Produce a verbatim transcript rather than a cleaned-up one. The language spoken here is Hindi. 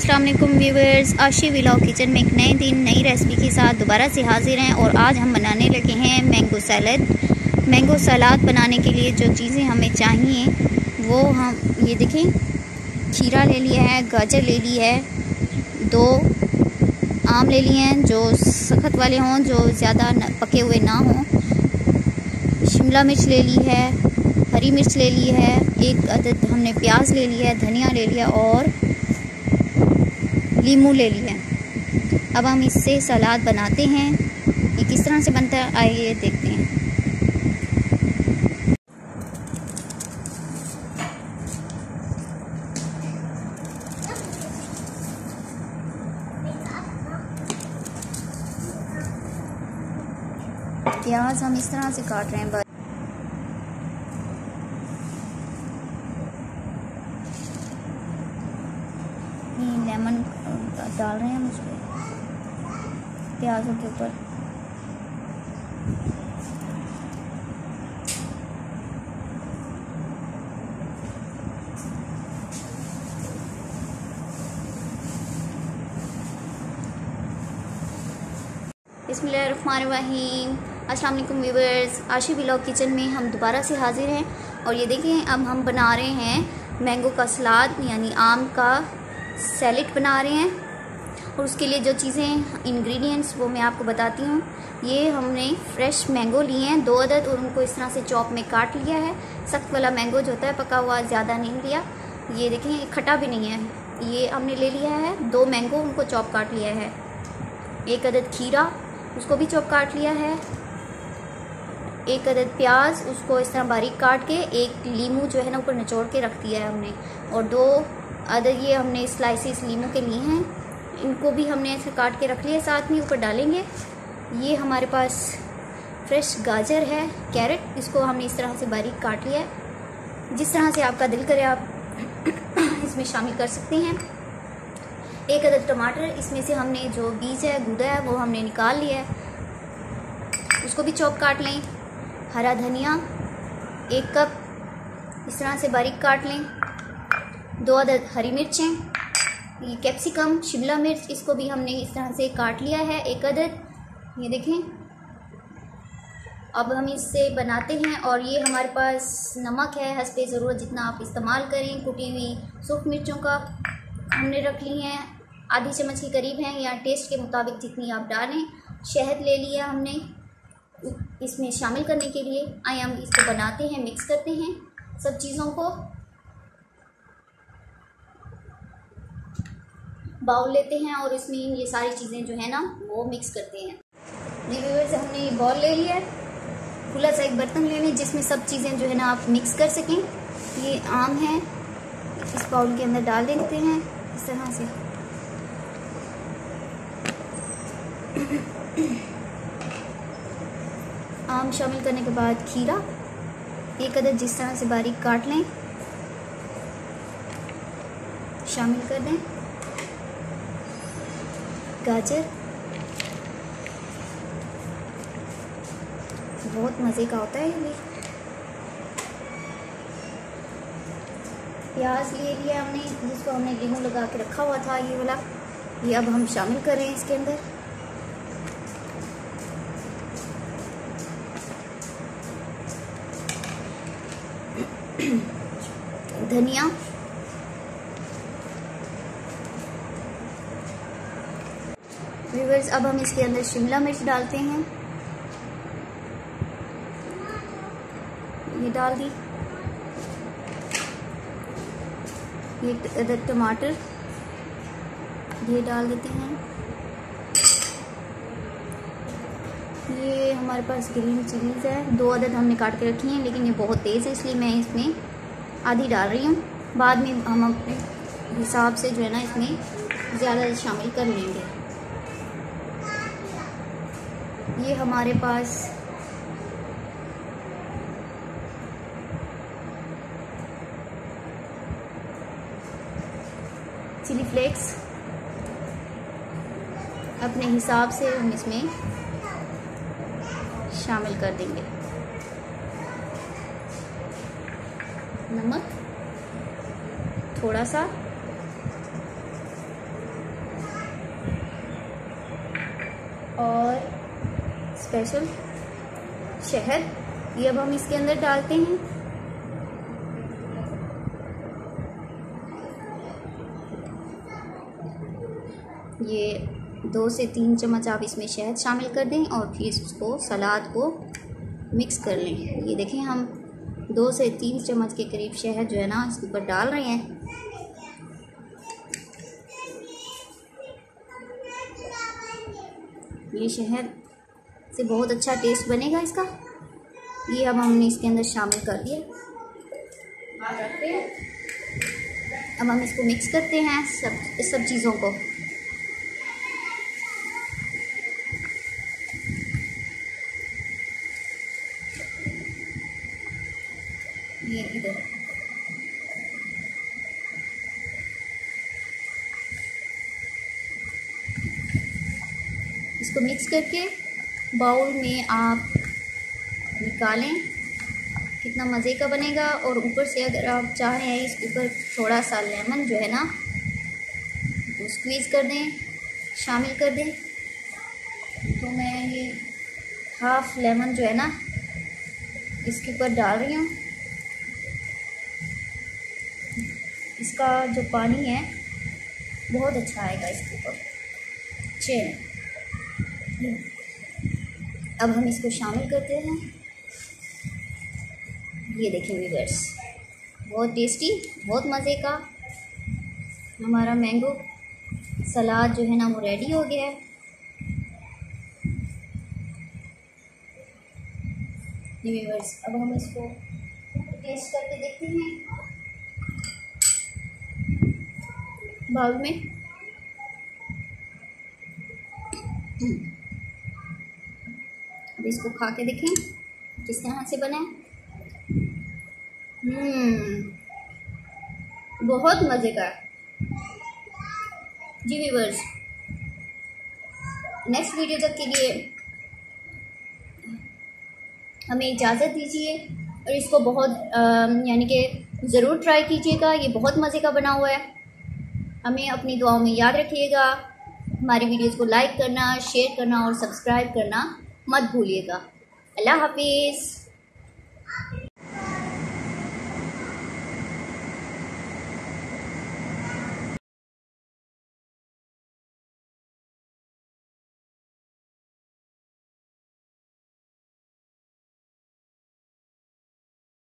अस्सलाम वालेकुम व्यूवर्स, आशीव्लॉग किचन में एक नए दिन नई रेसिपी के साथ दोबारा से हाजिर हैं। और आज हम बनाने लगे हैं मैंगो सैलड। मैंगो सलाद बनाने के लिए जो चीज़ें हमें चाहिए वो हम ये देखें, खीरा ले लिया है, गाजर ले ली है, दो आम ले लिए हैं जो सख्त वाले हों, जो ज़्यादा पके हुए ना हों, शिमला मिर्च ले ली है, हरी मिर्च ले ली है, एक अदद हमने प्याज ले लिया है, धनिया ले लिया और नींबू ले लिया। अब हम इससे सलाद बनाते हैं, ये किस तरह से बनता है आइए देखते हैं। प्याज हम इस तरह से काट रहे हैं। लेमन डाल रहे हैं हम उसमें प्याजों के ऊपर। बिस्मिल्लाहिर्रहमानिर्रहीम। अस्सलाम वालेकुम व्यूवर्स, आशीव्लॉग किचन में हम दोबारा से हाजिर हैं। और ये देखें अब हम बना रहे हैं मैंगो का सलाद, यानी आम का सैलेड बना रहे हैं। और उसके लिए जो चीज़ें इंग्रेडिएंट्स वो मैं आपको बताती हूँ। ये हमने फ्रेश मैंगो लिए हैं दो अदद और उनको इस तरह से चॉप में काट लिया है। सख्त वाला मैंगो जो होता है पका हुआ ज़्यादा नहीं लिया। ये देखें खट्टा भी नहीं है। ये हमने ले लिया है दो मैंगो, उनको चॉप काट लिया है। एक अदद खीरा, उसको भी चॉप काट लिया है। एक अदद प्याज, उसको इस तरह बारीक काट के, एक नींबू जो है ना ऊपर निचोड़ के रख दिया है हमने, और दो अदर ये हमने स्लाइसेस नींबू के लिए हैं, इनको भी हमने ऐसे काट के रख लिया, साथ में ऊपर डालेंगे। ये हमारे पास फ्रेश गाजर है, कैरेट, इसको हमने इस तरह से बारीक काट लिया है। जिस तरह से आपका दिल करे आप इसमें शामिल कर सकते हैं। एक अदर टमाटर, इसमें से हमने जो बीज है गुदा है वो हमने निकाल लिया है, उसको भी चॉप काट लें। हरा धनिया एक कप इस तरह से बारीक काट लें। दो अदद हरी मिर्चें, ये कैप्सिकम, शिमला मिर्च, इसको भी हमने इस तरह से काट लिया है एक अदद, ये देखें। अब हम इससे बनाते हैं। और ये हमारे पास नमक है हस्बे ज़रूरत जितना आप इस्तेमाल करें। कुटी हुई सूख मिर्चों का हमने रख ली हैं, आधी चम्मच के करीब हैं, या टेस्ट के मुताबिक जितनी आप डालें। शहद ले लिया हमने इसमें शामिल करने के लिए। आइए हम इसको बनाते हैं, मिक्स करते हैं सब चीज़ों को। बाउल लेते हैं और इसमें ये सारी चीज़ें जो है ना वो मिक्स करते हैं। रिव्यूअर से हमने ये बाउल ले लिया है। खुला सा एक बर्तन ले लें जिसमें सब चीज़ें जो है ना आप मिक्स कर सकें। ये आम है, इस बाउल के अंदर डाल देते हैं इस तरह से। आम शामिल करने के बाद खीरा एक अदद जिस तरह से बारीक काट लें, शामिल कर दें। गाजर बहुत मज़े का होता है ये। प्याज ले लिया हमने जिसको हमने नींबू लगा के रखा हुआ था, ये वाला, ये अब हम शामिल कर रहे हैं इसके अंदर। धनिया, व्यूअर्स अब हम इसके अंदर शिमला मिर्च डालते हैं, ये डाल दी। ये अदर टमाटर ये डाल देते हैं। ये हमारे पास ग्रीन चिलीज है, दो अदद हमने काट के रखी हैं, लेकिन ये बहुत तेज़ है इसलिए मैं इसमें आधी डाल रही हूँ। बाद में हम अपने हिसाब से जो है ना इसमें ज़्यादा शामिल कर लेंगे। ये हमारे पास चिली फ्लेक्स अपने हिसाब से हम इसमें शामिल कर देंगे। नमक थोड़ा सा, और स्पेशल शहद, ये अब हम इसके अंदर डालते हैं। ये दो से तीन चम्मच आप इसमें शहद शामिल कर दें और फिर इसको सलाद को मिक्स कर लें। ये देखें, हम दो से तीन चम्मच के करीब शहद जो है ना इसके ऊपर डाल रहे हैं। ये शहद से बहुत अच्छा टेस्ट बनेगा इसका। ये अब हमने इसके अंदर शामिल कर दिया। अब हम इसको मिक्स करते हैं सब सब चीज़ों को। ये इधर इसको मिक्स करके बाउल में आप निकालें। कितना मज़े का बनेगा। और ऊपर से अगर आप चाहें इसके ऊपर थोड़ा सा लेमन जो है ना वो स्क्वीज़ कर दें, शामिल कर दें। तो मैं ये हाफ लेमन जो है ना इसके ऊपर डाल रही हूँ। इसका जो पानी है बहुत अच्छा आएगा इसके ऊपर। चलिए अब हम इसको शामिल करते हैं। ये देखें व्यूअर्स, बहुत टेस्टी, बहुत मज़े का हमारा मैंगो सलाद जो है ना वो रेडी हो गया है। ये व्यूअर्स, अब हम इसको टेस्ट करके देखते हैं बाउल में। अब इसको खा के देखें किस तरह से बना है। हम्म बहुत मज़ेदार जी व्यूअर्स। नेक्स्ट वीडियो तक के लिए हमें इजाज़त दीजिए और इसको बहुत यानी कि ज़रूर ट्राई कीजिएगा। ये बहुत मज़े का बना हुआ है। हमें अपनी दुआओं में याद रखिएगा। हमारी वीडियोस को लाइक करना, शेयर करना और सब्सक्राइब करना मत भूलिएगा। अल्लाह हाफिज़।